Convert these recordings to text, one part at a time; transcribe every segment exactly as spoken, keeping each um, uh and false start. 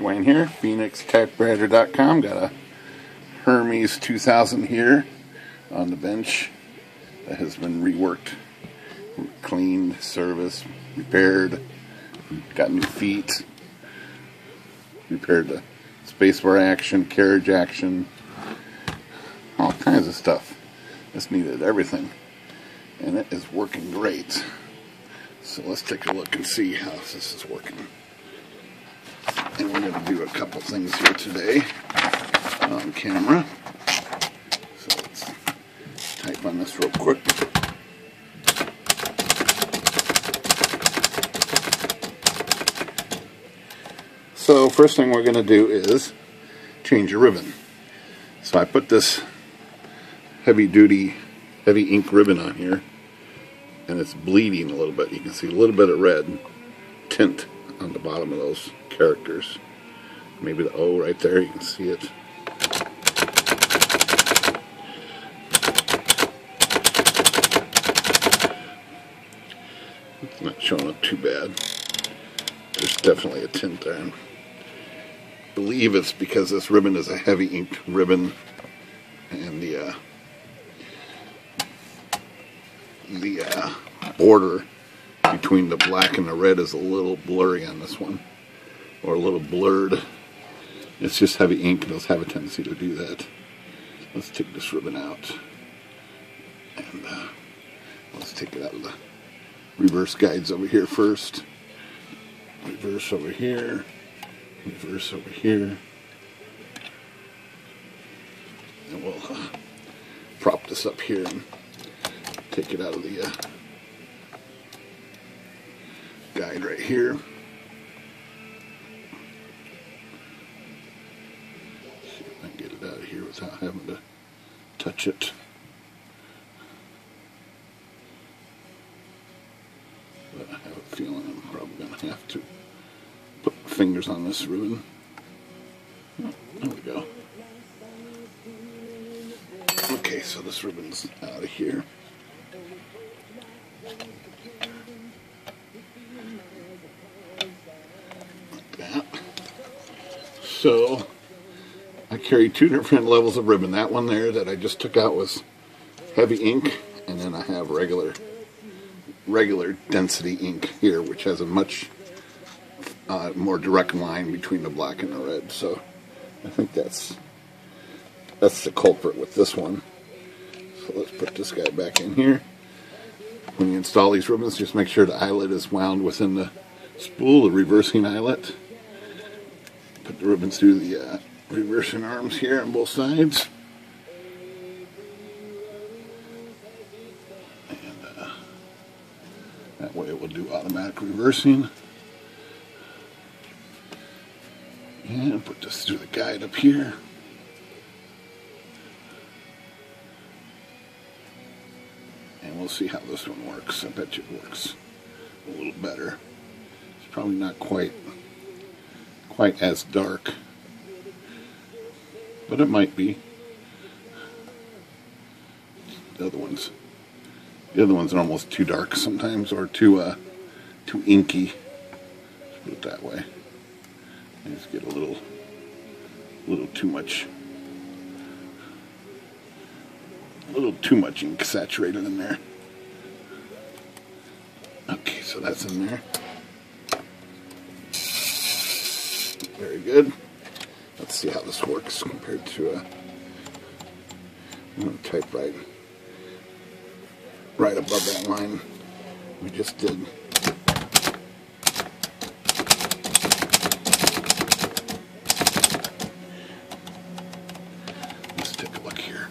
Dwayne here, phoenix typewriter dot com. Got a Hermes two thousand here on the bench that has been reworked, cleaned, serviced, repaired, got new feet, repaired the spacebar action, carriage action, all kinds of stuff. This needed everything, and it is working great. So let's take a look and see how this is working. And we're going to do a couple things here today on camera. So let's type on this real quick. So first thing we're going to do is change a ribbon. So I put this heavy duty, heavy ink ribbon on here, and it's bleeding a little bit. You can see a little bit of red tint on the bottom of those characters. Maybe the O right there, you can see it. It's not showing up too bad. There's definitely a tint there. I believe it's because this ribbon is a heavy inked ribbon, and the uh, the uh, border between the black and the red is a little blurry on this one, or a little blurred. It's just heavy ink, and those have a tendency to do that. Let's take this ribbon out, and uh, let's take it out of the reverse guides over here first. Reverse over here, reverse over here, and we'll uh, prop this up here and take it out of the uh, guide right here. See if I can get it out of here without having to touch it. But I have a feeling I'm probably going to have to put fingers on this ribbon. Oh, there we go. Okay, so this ribbon's out of here. So, I carry two different levels of ribbon. That one there that I just took out was heavy ink, and then I have regular regular density ink here, which has a much uh, more direct line between the black and the red. So, I think that's that's the culprit with this one. So, let's put this guy back in here. When you install these ribbons, just make sure the eyelet is wound within the spool, the reversing eyelet. Put the ribbons through the uh, reversing arms here on both sides. And uh, that way it will do automatic reversing. And put this through the guide up here. And we'll see how this one works. I bet you it works a little better. It's probably not quite quite as dark, but it might be. The other ones, the other ones are almost too dark sometimes, or too uh, too inky. Let's put it that way. I just get a little, little too much, a little too much ink saturated in there. Okay, so that's in there. Very good. Let's see how this works compared to a... I'm going to type right, right above that line we just did. Let's take a look here.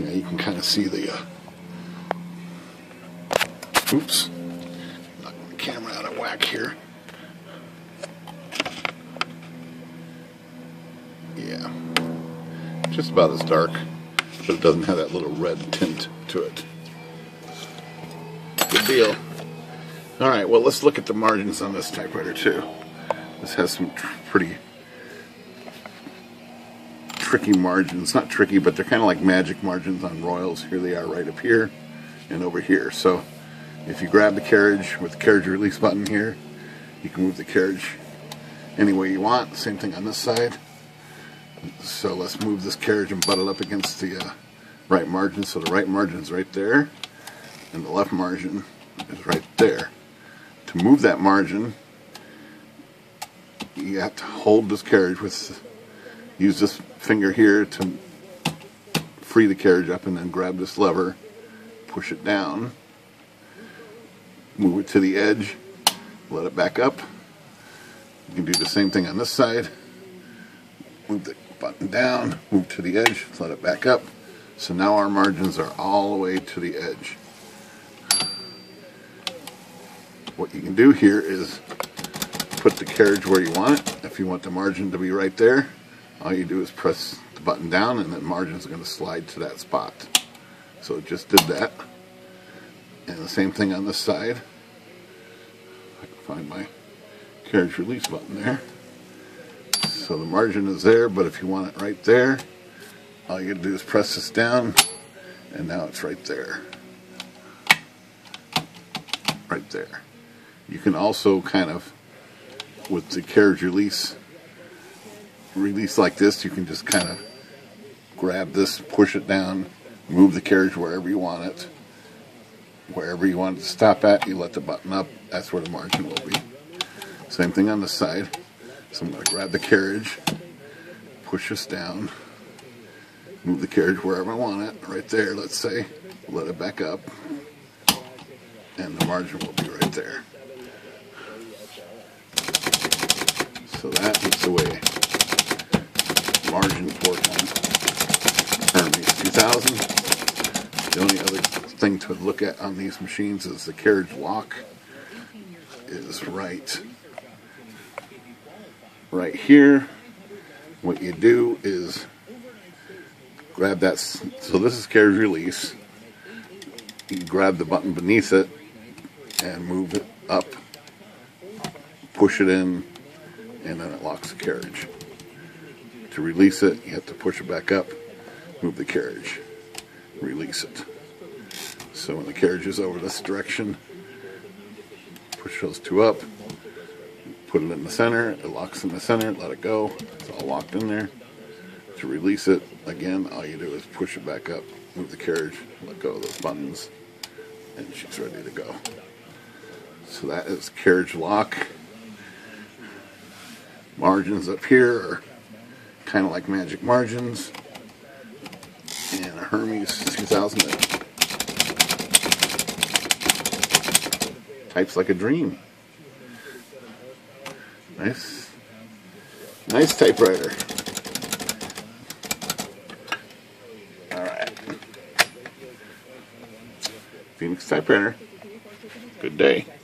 Yeah, you can kind of see the... Uh, oops. Knocking the camera out of whack here. Yeah, just about as dark, but it doesn't have that little red tint to it. Good deal. Alright, well, let's look at the margins on this typewriter too. This has some tr pretty tricky margins. Not tricky, but they're kind of like magic margins on Royals. Here they are right up here and over here. So if you grab the carriage with the carriage release button here, you can move the carriage any way you want. Same thing on this side. So let's move this carriage and butt it up against the uh, right margin. So the right margin is right there, and the left margin is right there. To move that margin, you have to hold this carriage with, use this finger here to free the carriage up, and then grab this lever, push it down, move it to the edge, let it back up. You can do the same thing on this side. Move the button down, move to the edge, let it back up. So now our margins are all the way to the edge. What you can do here is put the carriage where you want it. If you want the margin to be right there, all you do is press the button down, and the margins are going to slide to that spot. So it just did that. And the same thing on this side. I can find my carriage release button there. So the margin is there, but if you want it right there, all you gotta do is press this down, and now it's right there. Right there. You can also kind of, with the carriage release, release like this, you can just kind of grab this, push it down, move the carriage wherever you want it. Wherever you want it to stop at, you let the button up, that's where the margin will be. Same thing on this side. So I'm going to grab the carriage, push this down, move the carriage wherever I want it, right there, let's say, let it back up, and the margin will be right there. So that is the way margins work on Hermes two thousand. The only other thing to look at on these machines is the carriage lock is right right here. What you do is grab that, so this is carriage release, you grab the button beneath it and move it up, push it in, and then it locks the carriage. To release it, you have to push it back up, move the carriage, release it. So when the carriage is over this direction, push those two up, put it in the center, it locks in the center, let it go, it's all locked in there. To release it, again, all you do is push it back up, move the carriage, let go of those buttons, and she's ready to go. So that is carriage lock. Margins up here are kind of like magic margins, and a Hermes two thousand types like a dream. Nice, nice typewriter. All right, Phoenix Typewriter. Good day.